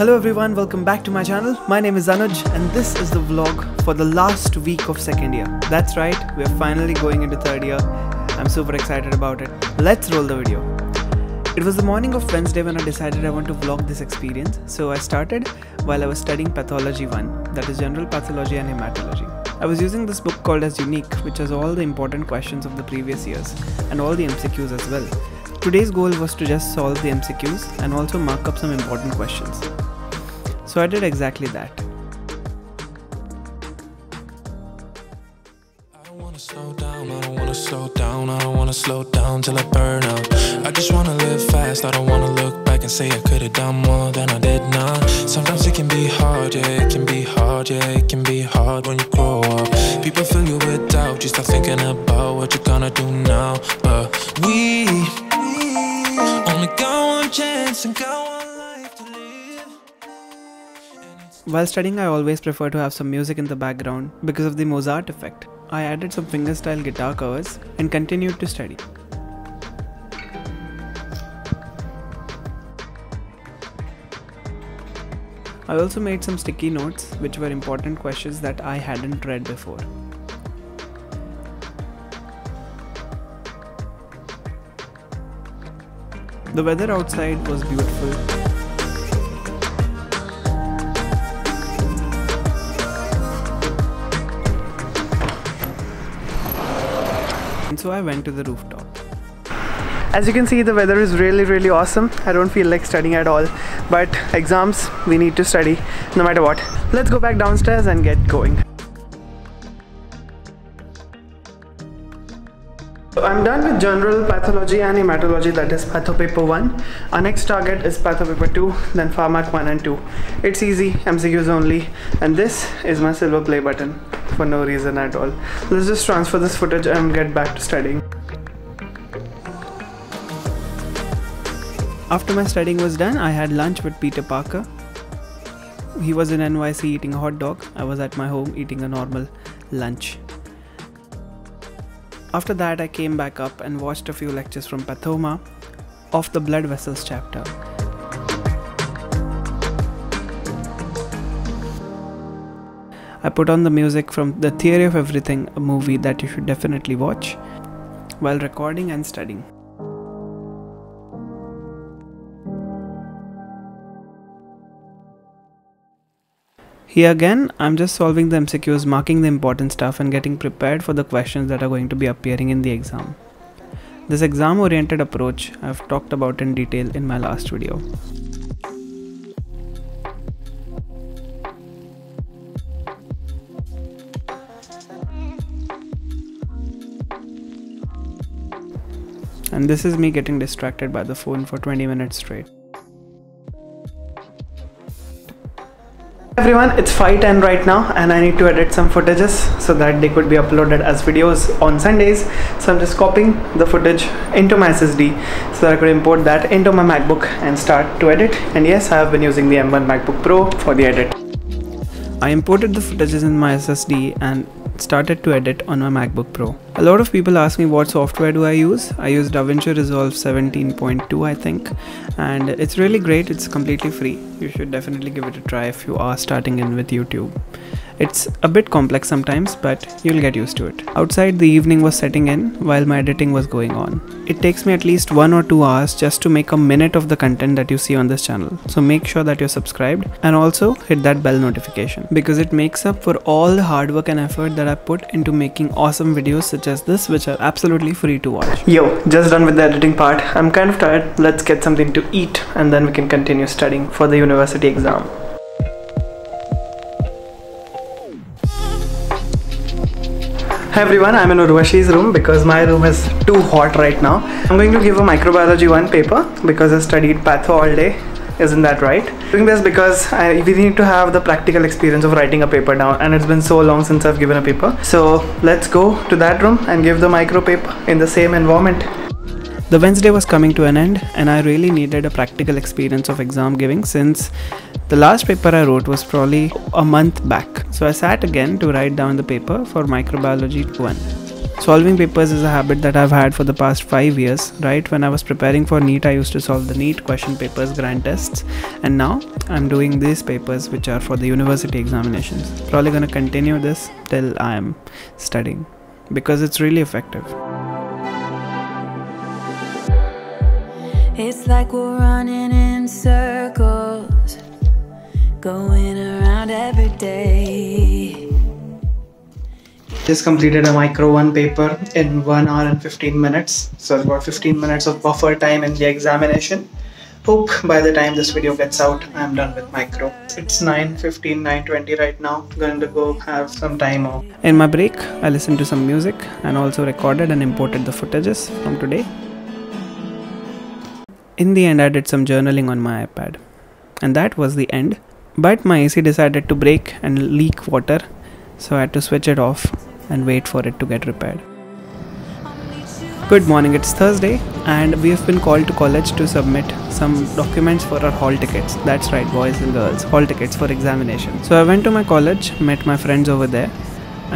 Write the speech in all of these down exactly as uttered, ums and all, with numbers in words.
Hello everyone, welcome back to my channel. My name is Anuj and this is the vlog for the last week of second year. That's right, we're finally going into third year. I'm super excited about it. Let's roll the video. It was the morning of Wednesday when I decided I want to vlog this experience. So I started while I was studying Pathology one, that is General Pathology and Hematology. I was using this book called as Unique, which has all the important questions of the previous years and all the M C Qs as well. Today's goal was to just solve the M C Qs and also mark up some important questions. So I did exactly that. I don't wanna slow down, I don't wanna slow down, I don't wanna slow down till I burn out. I just wanna live fast, I don't wanna look back and say I could have done more than I did now. Sometimes it can be hard, yeah, it can be hard, yeah, it can be hard when you grow up. People fill you with doubt, you start thinking about what you're gonna do now. But we, we only got one chance and go. While studying, I always prefer to have some music in the background because of the Mozart effect. I added some fingerstyle guitar covers and continued to study. I also made some sticky notes which were important questions that I hadn't read before. The weather outside was beautiful. So I went to the rooftop. As you can see, the weather is really really awesome. I don't feel like studying at all, but exams, we need to study no matter what. Let's go back downstairs and get going. So I'm done with General Pathology and Hematology, that is Patho Paper one. Our next target is Patho Paper two, then Pharmac one and two. It's easy, M C Qs only. And this is my silver play button for no reason at all. Let's just transfer this footage and get back to studying. After my studying was done, I had lunch with Peter Parker. He was in N Y C eating a hot dog. I was at my home eating a normal lunch. After that, I came back up and watched a few lectures from Pathoma of the blood vessels chapter. I put on the music from the Theory of Everything, a movie that you should definitely watch, while recording and studying. Here again, I'm just solving the M C Qs, marking the important stuff and getting prepared for the questions that are going to be appearing in the exam. This exam-oriented approach I've talked about in detail in my last video. And this is me getting distracted by the phone for twenty minutes straight. Everyone, it's five ten right now and I need to edit some footages so that they could be uploaded as videos on Sundays. So I'm just copying the footage into my S S D so that I could import that into my MacBook and start to edit. And yes, I have been using the M one MacBook Pro for the edit. I imported the footages in my S S D and started to edit on my MacBook Pro. A lot of people ask me what software do I use. I use DaVinci Resolve seventeen point two, I think, and it's really great. It's completely free. You should definitely give it a try if you are starting in with YouTube. It's a bit complex sometimes, but you'll get used to it. Outside, the evening was setting in while my editing was going on. It takes me at least one or two hours just to make a minute of the content that you see on this channel. So make sure that you're subscribed and also hit that bell notification because it makes up for all the hard work and effort that I put into making awesome videos such as this, which are absolutely free to watch. Yo, just done with the editing part. I'm kind of tired. Let's get something to eat and then we can continue studying for the university exam. Hi everyone, I'm in Urvashi's room because my room is too hot right now. I'm going to give a microbiology one paper because I studied patho all day. Isn't that right? Doing this because I, we need to have the practical experience of writing a paper now, and it's been so long since I've given a paper. So let's go to that room and give the micro paper in the same environment. The Wednesday was coming to an end and I really needed a practical experience of exam giving since the last paper I wrote was probably a month back. So I sat again to write down the paper for microbiology one. Solving papers is a habit that I've had for the past five years, right? When I was preparing for NEET, I used to solve the NEET question papers, grand tests, and now I'm doing these papers which are for the university examinations. Probably gonna continue this till I'm studying because it's really effective. It's like we're running in circles, going around every day. Just completed a micro one paper in one hour and fifteen minutes. So I've got fifteen minutes of buffer time in the examination. Hope by the time this video gets out, I'm done with micro. It's nine fifteen, nine twenty right now. Going to go have some time off. In my break, I listened to some music and also recorded and imported the footages from today. In the end, I did some journaling on my iPad. And that was the end. But my A C decided to break and leak water. So I had to switch it off and wait for it to get repaired. Good morning, it's Thursday and we have been called to college to submit some documents for our hall tickets. That's right, boys and girls, hall tickets for examination. So I went to my college, met my friends over there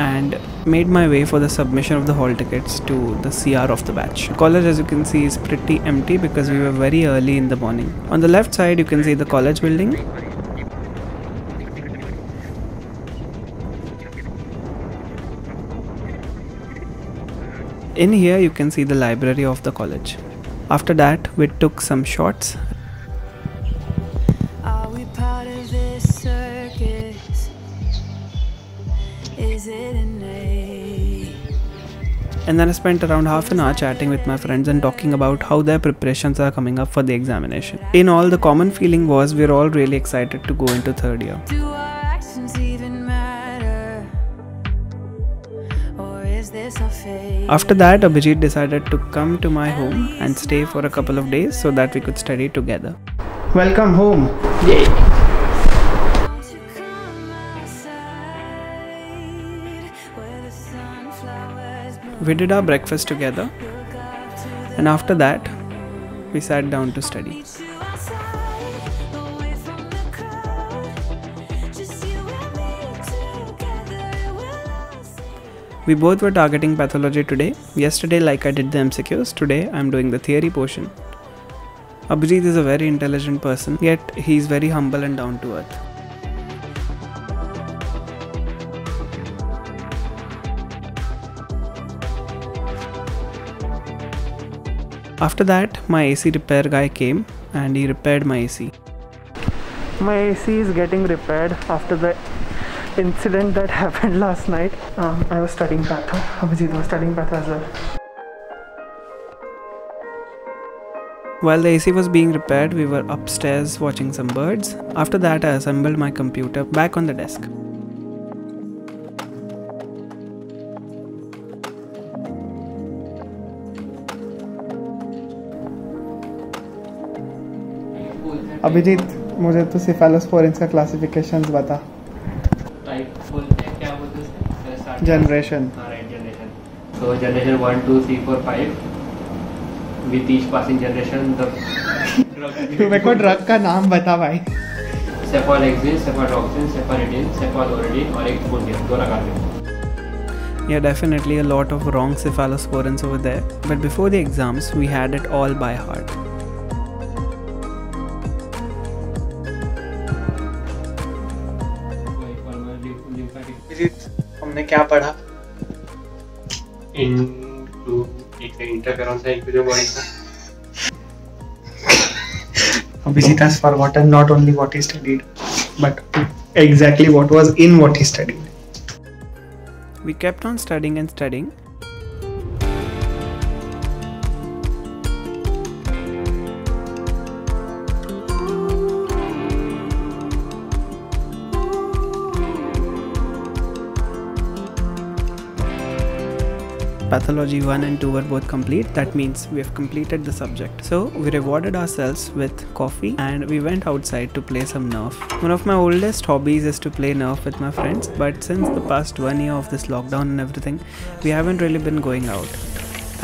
and made my way for the submission of the hall tickets to the C R of the batch. College, as you can see, is pretty empty because we were very early in the morning. On the left side, you can see the college building. In here you can see the library of the college. After that we took some shots. Are we part of this circus? Is it innate? And then I spent around half an hour chatting with my friends and talking about how their preparations are coming up for the examination. In all, the common feeling was we're all really excited to go into third year. Do our actions even matter? Or is this a fake? After that, Abhijit decided to come to my home and stay for a couple of days so that we could study together. Welcome home! Yay! We did our breakfast together and after that, we sat down to study. We both were targeting pathology today. Yesterday, like I did the M C Qs, today I'm doing the theory portion. Abhijit is a very intelligent person, yet he's very humble and down to earth. After that, my A C repair guy came and he repaired my A C. My A C is getting repaired after the incident that happened last night. Um, I was studying patho. Abhijit was studying patho as well. While the A C was being repaired, we were upstairs watching some birds. After that, I assembled my computer back on the desk. Abhijit, mujhe to cephalosporins ka classifications bata. Generation. Alright, generation. So generation one, two, three, four, five. With each passing generation, the drug. You make a drug ka naam bata bhai. Cephaloxin, cephaloxin, cephaloridine, cephaloridine, or exfoliant. Dona kaate. Yeah, definitely a lot of wrong cephalosporins over there. But before the exams, we had it all by heart. क्या पढ़ा इन to एक से interference है एक जो body का Abhijit has forgotten not only what he studied but exactly what was in what he studied we kept on studying and studying Pathology one and two were both complete. That means we have completed the subject. So we rewarded ourselves with coffee and we went outside to play some Nerf. One of my oldest hobbies is to play Nerf with my friends, but since the past one year of this lockdown and everything, we haven't really been going out.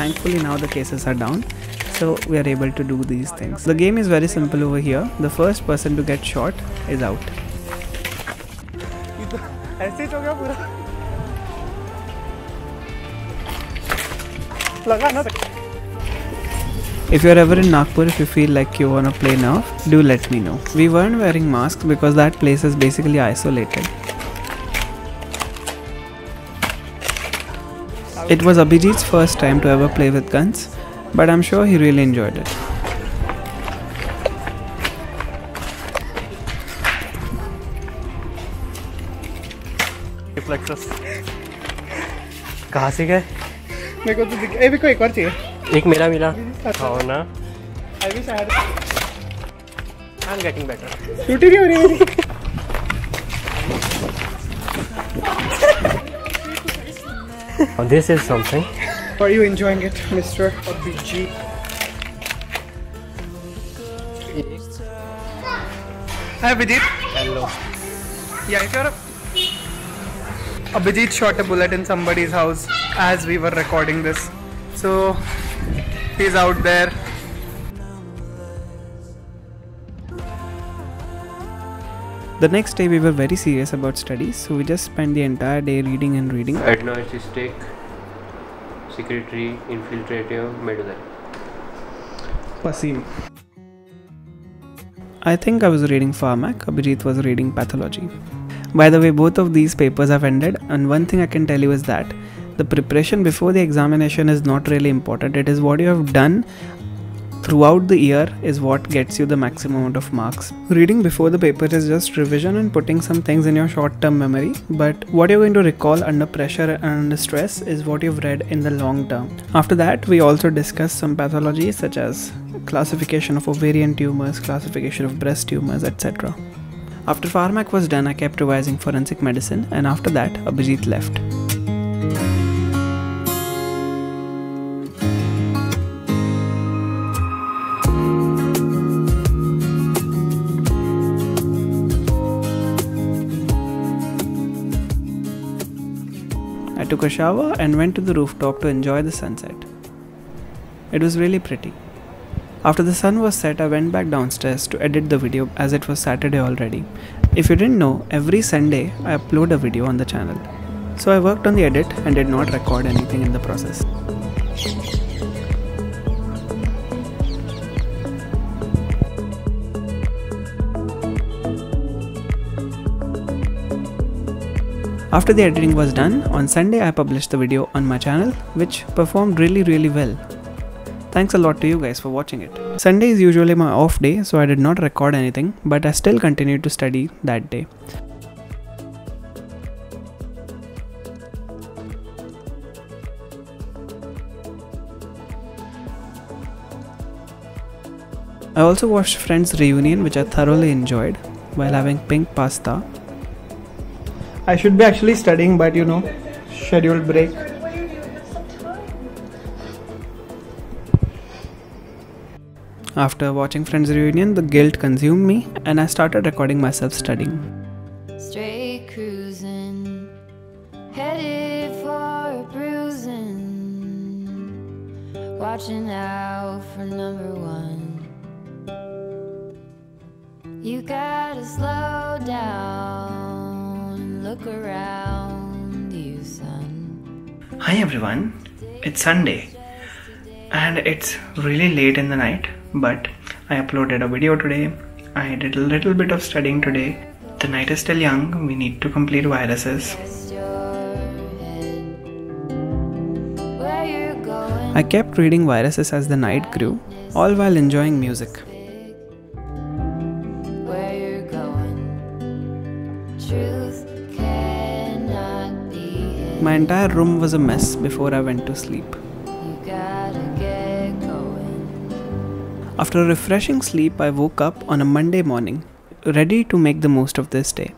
Thankfully now the cases are down, so we are able to do these things. The game is very simple over here. The first person to get shot is out. ऐसे हो गया पूरा If you're ever in Nagpur, if you feel like you wanna play Nerf, do let me know. We weren't wearing masks because that place is basically isolated. It was Abhijit's first time to ever play with guns, but I'm sure he really enjoyed it. Reflexes. कहाँ से गए? मेरे को तो दिख ए भी कोई एक और चाहिए। एक मेरा मिला। हाँ ना। I wish I had. I'm getting better. छुट्टी नहीं हो रही मेरी। Oh, this is something. Are you enjoying it, Mister Abhijit? Hi, Abhijit. Hello. Yeah, if you're. Abhijit shot a bullet in somebody's house as we were recording this, so he's out there. The next day we were very serious about studies, so we just spent the entire day reading and reading. Adenocystic, secretory, infiltrative, medullary. Pasim. I think I was reading Pharmac, Abhijit was reading Pathology. By the way, both of these papers have ended, and one thing I can tell you is that the preparation before the examination is not really important. It is what you have done throughout the year is what gets you the maximum amount of marks. Reading before the paper is just revision and putting some things in your short-term memory, but what you're going to recall under pressure and under stress is what you've read in the long term. After that, we also discussed some pathologies such as classification of ovarian tumors, classification of breast tumors, et cetera. After Pharmac was done, I kept revising forensic medicine, and after that, Abhijit left. I took a shower and went to the rooftop to enjoy the sunset. It was really pretty. After the sun was set, I went back downstairs to edit the video as it was Saturday already. If you didn't know, every Sunday I upload a video on the channel. So I worked on the edit and did not record anything in the process. After the editing was done, on Sunday I published the video on my channel, which performed really really well. Thanks a lot to you guys for watching it. Sunday is usually my off day, so I did not record anything, but I still continued to study that day. I also watched Friends Reunion, which I thoroughly enjoyed, while having pink pasta. I should be actually studying, but you know, scheduled break. After watching Friends Reunion, the guilt consumed me and I started recording myself studying. Straight cruising, headed for bruising, watching out for number one. You gotta slow down, look around you, son. Hi everyone, it's Sunday and it's really late in the night. But I uploaded a video today, I did a little bit of studying today. The night is still young, we need to complete viruses. I kept reading viruses as the night grew, all while enjoying music. My entire room was a mess before I went to sleep. After a refreshing sleep, I woke up on a Monday morning, ready to make the most of this day.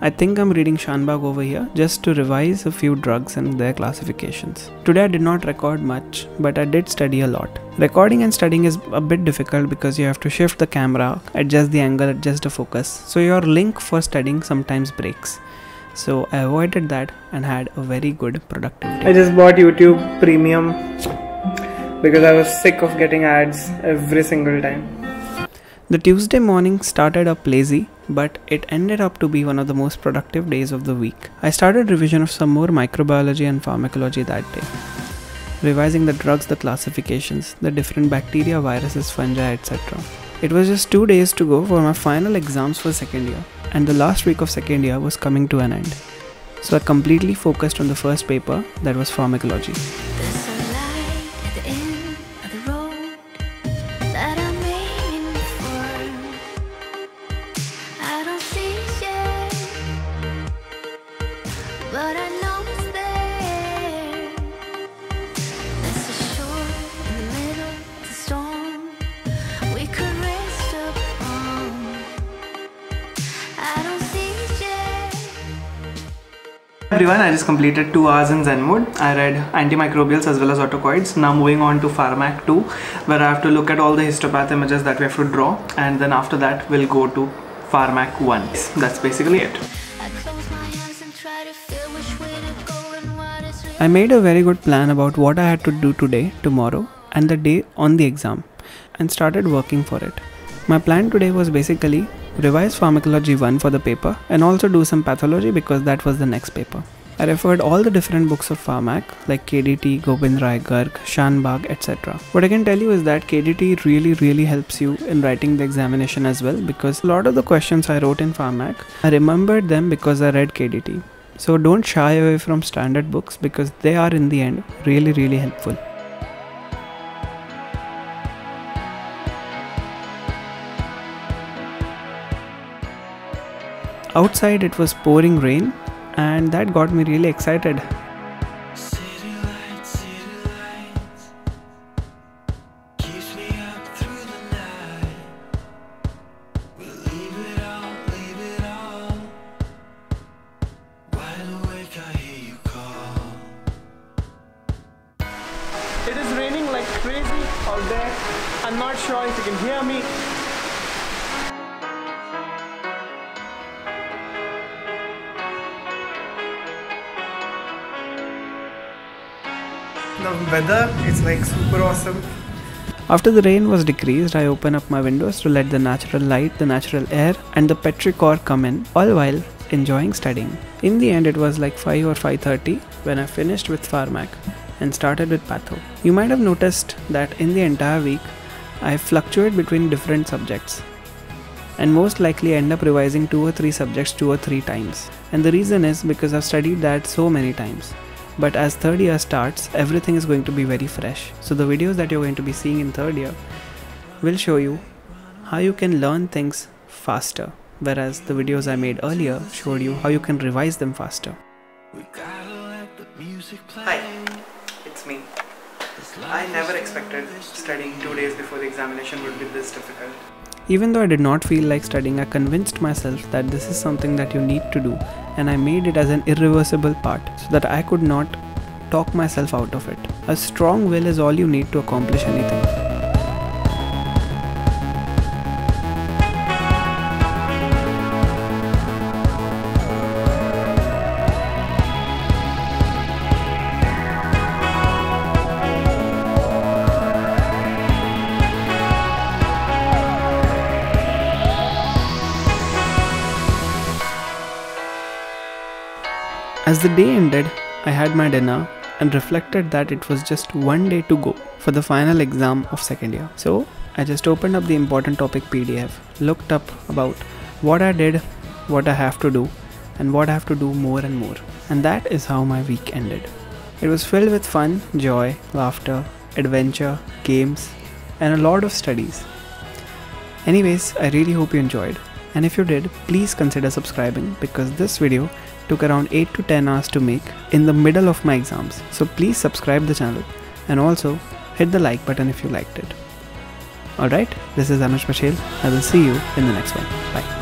I think I'm reading Shanbhag over here just to revise a few drugs and their classifications. Today I did not record much, but I did study a lot. Recording and studying is a bit difficult because you have to shift the camera, adjust the angle, adjust the focus, so your link for studying sometimes breaks. So I avoided that and had a very good productive day. I just bought YouTube Premium. Because I was sick of getting ads every single time. The Tuesday morning started up lazy, but it ended up to be one of the most productive days of the week. I started revision of some more microbiology and pharmacology that day, revising the drugs, the classifications, the different bacteria, viruses, fungi, et cetera. It was just two days to go for my final exams for second year, and the last week of second year was coming to an end. So I completely focused on the first paper, that was pharmacology. Everyone, I just completed two hours in Zen mode. I read antimicrobials as well as autocoids. Now moving on to Pharmac two, where I have to look at all the histopath images that we have to draw, and then after that we'll go to Pharmac one. That's basically it. I made a very good plan about what I had to do today, tomorrow and the day on the exam, and started working for it. My plan today was basically revise Pharmacology one for the paper and also do some pathology because that was the next paper. I referred all the different books of Pharmac like K D T, Gobind Rai Garg, Shanbhag, et cetera. What I can tell you is that K D T really really helps you in writing the examination as well, because a lot of the questions I wrote in Pharmac, I remembered them because I read K D T. So don't shy away from standard books because they are in the end really really helpful. Outside it was pouring rain, and that got me really excited. City light, city light, keeps me up through the night. We'll leave it all, leave it all. Wide awake, I hear you call. It is raining like crazy out there. I'm not sure if you can hear me. The weather is like super awesome. After the rain was decreased, I opened up my windows to let the natural light, the natural air and the petrichor come in, all while enjoying studying. In the end it was like five or five thirty when I finished with Pharmac and started with Patho. You might have noticed that in the entire week I fluctuate between different subjects, and most likely end up revising two or three subjects two or three times, and the reason is because I've studied that so many times. But as third year starts, everything is going to be very fresh. So the videos that you're going to be seeing in third year will show you how you can learn things faster, whereas the videos I made earlier showed you how you can revise them faster. Hi, it's me. I never expected studying two days before the examination would be this difficult. Even though I did not feel like studying, I convinced myself that this is something that you need to do, and I made it as an irreversible part so that I could not talk myself out of it. A strong will is all you need to accomplish anything. As the day ended, I had my dinner and reflected that it was just one day to go for the final exam of second year. So I just opened up the important topic P D F, looked up about what I did, what I have to do, and what I have to do more and more. And that is how my week ended. It was filled with fun, joy, laughter, adventure, games, and a lot of studies. Anyways, I really hope you enjoyed. And if you did, please consider subscribing because this video took around eight to ten hours to make in the middle of my exams. So please subscribe the channel and also hit the like button if you liked it. Alright, this is Anuj Pachhel. I will see you in the next one. Bye.